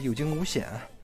是有惊无险。